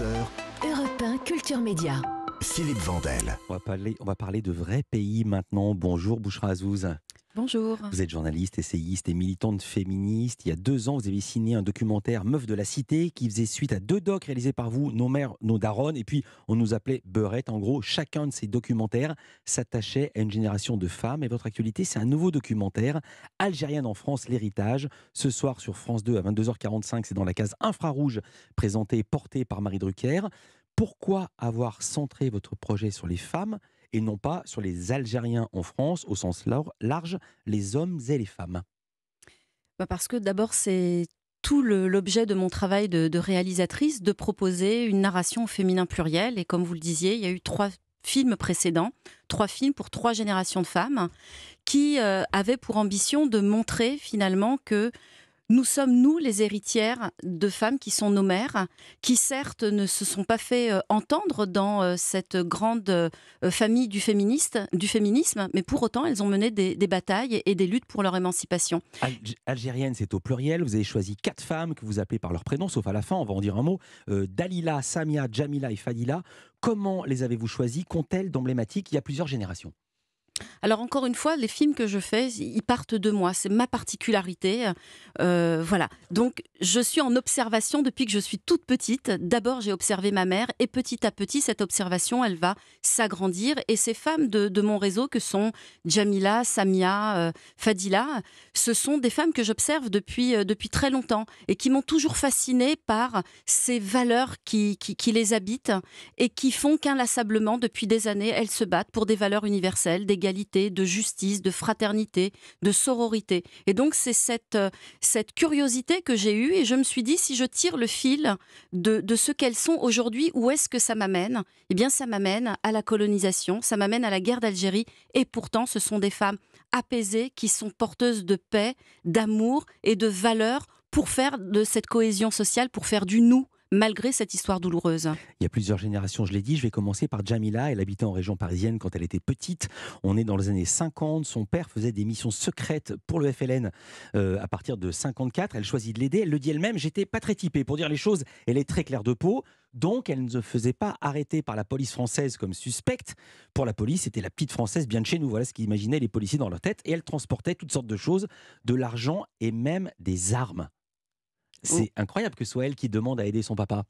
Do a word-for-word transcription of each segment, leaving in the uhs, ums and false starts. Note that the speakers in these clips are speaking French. quatorze heures. Europe un Culture Média. Philippe Vandel. On va parler, on va parler de vrais pays maintenant. Bonjour Bouchra Azzouz. Bonjour. Vous êtes journaliste, essayiste et militante féministe. Il y a deux ans, vous avez signé un documentaire Meuf de la Cité qui faisait suite à deux docs réalisés par vous, Nos mères, nos daronnes. Et puis, on nous appelait beurrettes. En gros, chacun de ces documentaires s'attachait à une génération de femmes. Et votre actualité, c'est un nouveau documentaire, Algériennes en France, l'héritage. Ce soir, sur France deux, à vingt-deux heures quarante-cinq, c'est dans la case Infrarouge, présenté et porté par Marie Drucker. Pourquoi avoir centré votre projet sur les femmes et non pas sur les Algériens en France, au sens large, les hommes et les femmes? Parce que d'abord, c'est tout l'objet de mon travail de, de réalisatrice, de proposer une narration au féminin pluriel. Et comme vous le disiez, il y a eu trois films précédents, trois films pour trois générations de femmes, qui euh, avaient pour ambition de montrer finalement que nous sommes, nous, les héritières de femmes qui sont nos mères, qui certes ne se sont pas fait entendre dans cette grande famille du, féministe, du féminisme, mais pour autant, elles ont mené des, des batailles et des luttes pour leur émancipation. Algérienne, c'est au pluriel. Vous avez choisi quatre femmes que vous appelez par leur prénom, sauf à la fin, on va en dire un mot. Euh, Dalila, Samia, Jamila et Fadila. Comment les avez-vous choisies? Qu'ont-elles d'emblématique? Il y a plusieurs générations. Alors encore une fois, les films que je fais, ils partent de moi, c'est ma particularité, euh, voilà. Donc je suis en observation depuis que je suis toute petite. D'abord j'ai observé ma mère et petit à petit cette observation elle va s'agrandir. Et ces femmes de, de mon réseau que sont Jamila, Samia, euh, Fadila, ce sont des femmes que j'observe depuis, euh, depuis très longtemps et qui m'ont toujours fascinée par ces valeurs qui, qui, qui les habitent et qui font qu'inlassablement depuis des années elles se battent pour des valeurs universelles, des de justice, de fraternité, de sororité. Et donc c'est cette, cette curiosité que j'ai eue et je me suis dit, si je tire le fil de, de ce qu'elles sont aujourd'hui, où est-ce que ça m'amène? Eh bien ça m'amène à la colonisation, ça m'amène à la guerre d'Algérie et pourtant ce sont des femmes apaisées qui sont porteuses de paix, d'amour et de valeurs pour faire de cette cohésion sociale, pour faire du nous, malgré cette histoire douloureuse. Il y a plusieurs générations, je l'ai dit. Je vais commencer par Jamila. Elle habitait en région parisienne quand elle était petite. On est dans les années cinquante. Son père faisait des missions secrètes pour le F L N euh, à partir de cinquante-quatre. Elle choisit de l'aider. Elle le dit elle-même, j'étais pas très typée. Pour dire les choses, elle est très claire de peau. Donc, elle ne se faisait pas arrêter par la police française comme suspecte. Pour la police, c'était la petite française bien de chez nous. Voilà ce qu'imaginaient les policiers dans leur tête. Et elle transportait toutes sortes de choses, de l'argent et même des armes. C'est incroyable que ce soit elle qui demande à aider son papa.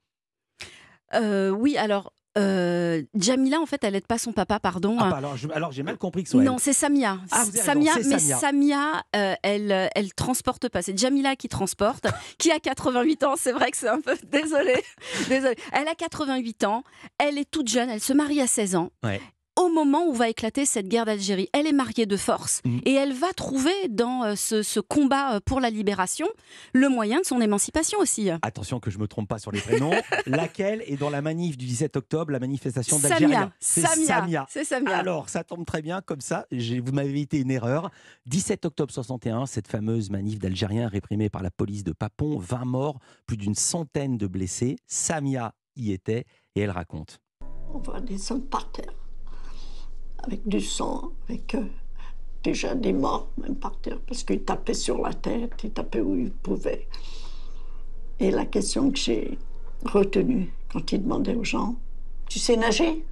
Euh, oui, alors, euh, Jamila, en fait, elle n'aide pas son papa, pardon. Ah, bah alors, je, alors j'ai mal compris que ce soit non, elle. Non, c'est Samia. Ah, Samia, raison, mais Samia, Samia euh, elle elle transporte pas. C'est Jamila qui transporte, qui a quatre-vingt-huit ans. C'est vrai que c'est un peu... Désolée. Désolée. Elle a quatre-vingt-huit ans, elle est toute jeune, elle se marie à seize ans. Ouais. Au moment où va éclater cette guerre d'Algérie, elle est mariée de force mmh. et elle va trouver dans ce, ce combat pour la libération le moyen de son émancipation aussi. Attention que je ne me trompe pas sur les prénoms. Laquelle est dans la manif du dix-sept octobre, la manifestation d'Algériens? C'est Samia. Samia. Samia. Alors, ça tombe très bien, comme ça, vous m'avez évité une erreur. dix-sept octobre soixante et un, cette fameuse manif d'Algériens réprimée par la police de Papon, vingt morts, plus d'une centaine de blessés. Samia y était et elle raconte. On voit des sangs par terre, avec du sang, avec euh, déjà des morts, même par terre, parce qu'ils tapaient sur la tête, ils tapaient où ils pouvaient. Et la question que j'ai retenue quand ils demandaient aux gens, tu sais nager?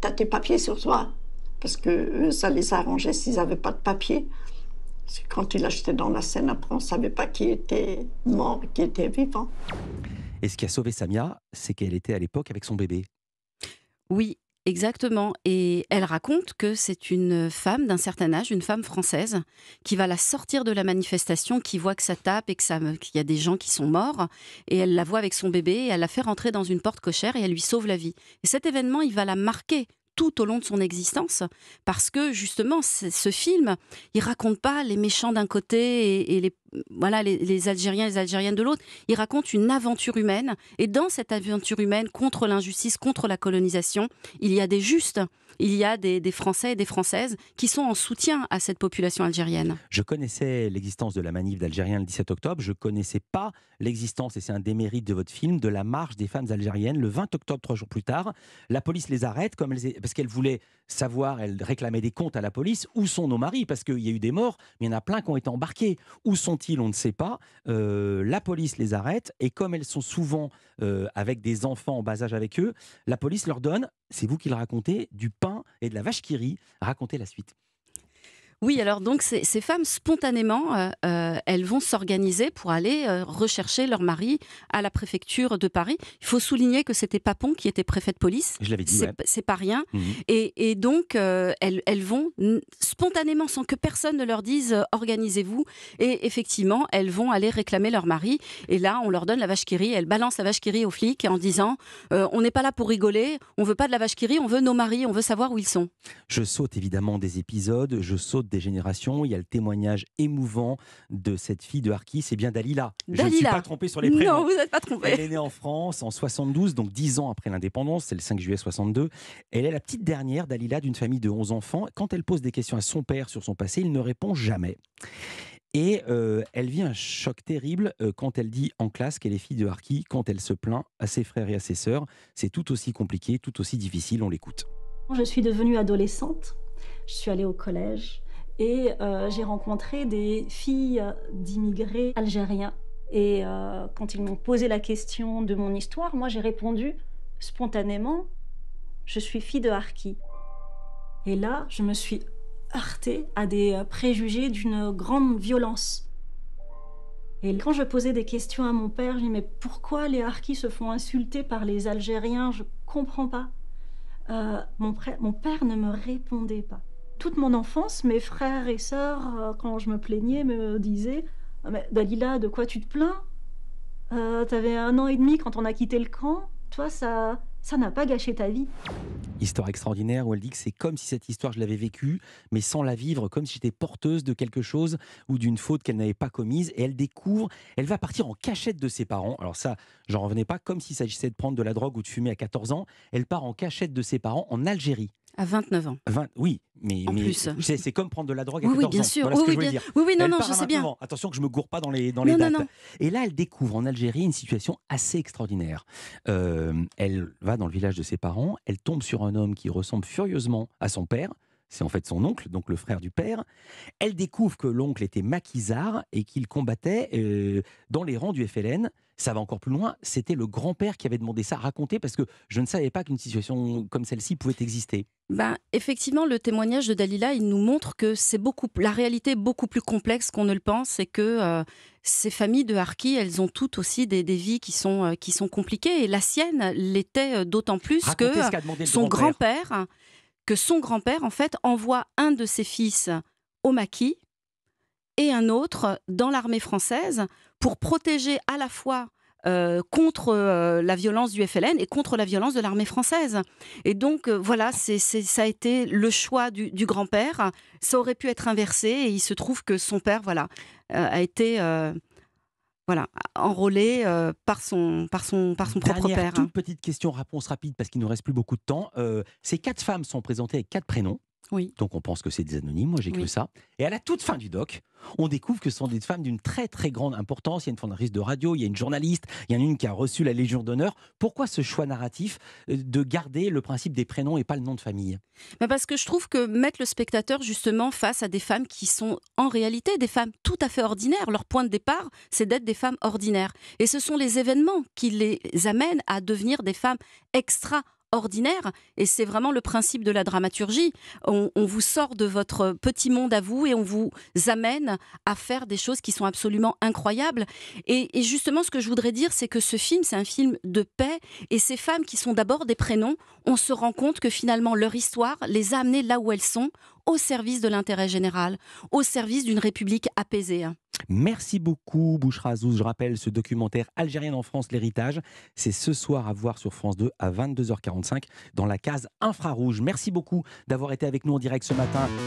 T'as tes papiers sur toi? Parce que eux, ça les arrangeait s'ils n'avaient pas de papiers. Parce que quand ils achetaient dans la Seine, après, on ne savait pas qui était mort, qui était vivant. Et ce qui a sauvé Samia, c'est qu'elle était à l'époque avec son bébé. Oui. Exactement. Et elle raconte que c'est une femme d'un certain âge, une femme française, qui va la sortir de la manifestation, qui voit que ça tape et que ça, qu'il y a des gens qui sont morts. Et elle la voit avec son bébé et elle la fait rentrer dans une porte cochère et elle lui sauve la vie. Et cet événement, il va la marquer tout au long de son existence, parce que justement, ce film, il raconte pas les méchants d'un côté et, et les, voilà, les, les Algériens et les Algériennes de l'autre. Il raconte une aventure humaine. Et dans cette aventure humaine, contre l'injustice, contre la colonisation, il y a des justes. Il y a des, des Français et des Françaises qui sont en soutien à cette population algérienne. Je connaissais l'existence de la manif d'Algériens le dix-sept octobre. Je ne connaissais pas l'existence, et c'est un des mérites de votre film, de la marche des femmes algériennes le vingt octobre, trois jours plus tard. La police les arrête comme elles, parce qu'elles voulaient savoir, elles réclamaient des comptes à la police. Où sont nos maris? Parce qu'il y a eu des morts, mais il y en a plein qui ont été embarqués. Où sont sont-ils? On ne sait pas. Euh, la police les arrête et comme elles sont souvent euh, avec des enfants en bas âge avec eux, la police leur donne, c'est vous qui le racontez, du pain et de la vache qui rit. Racontez la suite. Oui, alors donc ces, ces femmes, spontanément, euh, euh, elles vont s'organiser pour aller euh, rechercher leur mari à la préfecture de Paris. Il faut souligner que c'était Papon qui était préfet de police. Je l'avais dit, c'est ouais. pas rien. Mmh. Et, et donc, euh, elles, elles vont spontanément, sans que personne ne leur dise euh, « organisez-vous ». Et effectivement, elles vont aller réclamer leur mari. Et là, on leur donne la vache qui rit. Elles balancent la vache qui rit aux flics en disant euh, « on n'est pas là pour rigoler, on ne veut pas de la vache qui rit, on veut nos maris, on veut savoir où ils sont ». Je saute évidemment des épisodes, je saute des générations, il y a le témoignage émouvant de cette fille de Harki, c'est bien Dalila. Dalila. Je ne suis pas trompé sur les prénoms. Non, vous n'êtes pas trompé. Elle est née en France en soixante-douze, donc dix ans après l'indépendance, c'est le cinq juillet soixante-deux. Elle est la petite dernière, Dalila, d'une famille de onze enfants. Quand elle pose des questions à son père sur son passé, il ne répond jamais. Et euh, elle vit un choc terrible euh, quand elle dit en classe qu'elle est fille de Harki, quand elle se plaint à ses frères et à ses sœurs. C'est tout aussi compliqué, tout aussi difficile, on l'écoute. Je suis devenue adolescente, je suis allée au collège. Et euh, j'ai rencontré des filles d'immigrés algériens. Et euh, quand ils m'ont posé la question de mon histoire, moi j'ai répondu spontanément « je suis fille de Harki ». Et là, je me suis heurtée à des préjugés d'une grande violence. Et quand je posais des questions à mon père, je dis « mais pourquoi les Harkis se font insulter par les Algériens? Je comprends pas euh, ». Mon, mon père ne me répondait pas. Toute mon enfance, mes frères et sœurs, quand je me plaignais, me disaient « Dalila, de quoi tu te plains? euh, T'avais un an et demi quand on a quitté le camp, toi ça ça n'a pas gâché ta vie. » Histoire extraordinaire où elle dit que c'est comme si cette histoire je l'avais vécue, mais sans la vivre, comme si j'étais porteuse de quelque chose ou d'une faute qu'elle n'avait pas commise. Et elle découvre, elle va partir en cachette de ses parents. Alors ça, j'en revenais pas, comme s'il s'agissait de prendre de la drogue ou de fumer à quatorze ans. Elle part en cachette de ses parents en Algérie. À vingt-neuf ans. vingt, oui, mais, mais c'est comme prendre de la drogue à oui, quatorze ans. Oui, bien sûr. Voilà oui, ce que oui, je voulais bien. dire. Oui, oui, non, elle non, je sais bien. Ans. Attention que je ne me gourre pas dans les, dans non, les dates. Non, non. Et là, elle découvre en Algérie une situation assez extraordinaire. Euh, elle va dans le village de ses parents, elle tombe sur un homme qui ressemble furieusement à son père. C'est en fait son oncle, donc le frère du père. Elle découvre que l'oncle était maquisard et qu'il combattait euh, dans les rangs du F L N. Ça va encore plus loin, c'était le grand-père qui avait demandé ça à raconter parce que je ne savais pas qu'une situation comme celle-ci pouvait exister. Ben, effectivement, le témoignage de Dalila, il nous montre que c'est beaucoup, la réalité est beaucoup plus complexe qu'on ne le pense et que euh, ces familles de Harki, elles ont toutes aussi des, des vies qui sont, euh, qui sont compliquées et la sienne l'était d'autant plus racontez que euh, son grand-père... Grand que son grand-père, en fait, envoie un de ses fils au maquis et un autre dans l'armée française pour protéger à la fois euh, contre euh, la violence du F L N et contre la violence de l'armée française. Et donc, euh, voilà, c'est, c'est, ça a été le choix du, du grand-père. Ça aurait pu être inversé et il se trouve que son père, voilà, euh, a été... Euh, Voilà, enrôlé euh, par son, par son, par son propre père. Toute petite question, réponse rapide, parce qu'il ne nous reste plus beaucoup de temps. Euh, ces quatre femmes sont présentées avec quatre prénoms. Oui. Donc on pense que c'est des anonymes, moi j'ai oui. cru ça. Et à la toute fin du doc, on découvre que ce sont des femmes d'une très très grande importance. Il y a une fondatrice de radio, il y a une journaliste, il y en a une qui a reçu la Légion d'honneur. Pourquoi ce choix narratif de garder le principe des prénoms et pas le nom de famille? Bah parce que je trouve que mettre le spectateur justement face à des femmes qui sont en réalité des femmes tout à fait ordinaires. Leur point de départ, c'est d'être des femmes ordinaires. Et ce sont les événements qui les amènent à devenir des femmes extraordinaires. ordinaire, et c'est vraiment le principe de la dramaturgie. On, on vous sort de votre petit monde à vous et on vous amène à faire des choses qui sont absolument incroyables. Et, et justement, ce que je voudrais dire, c'est que ce film, c'est un film de paix, et ces femmes qui sont d'abord des prénoms, on se rend compte que finalement leur histoire les a amenées là où elles sont, au service de l'intérêt général, au service d'une république apaisée. Merci beaucoup Bouchra Azzouz. Je rappelle ce documentaire Algériennes en France, l'héritage. C'est ce soir à voir sur France deux à vingt-deux heures quarante-cinq dans la case Infrarouge. Merci beaucoup d'avoir été avec nous en direct ce matin.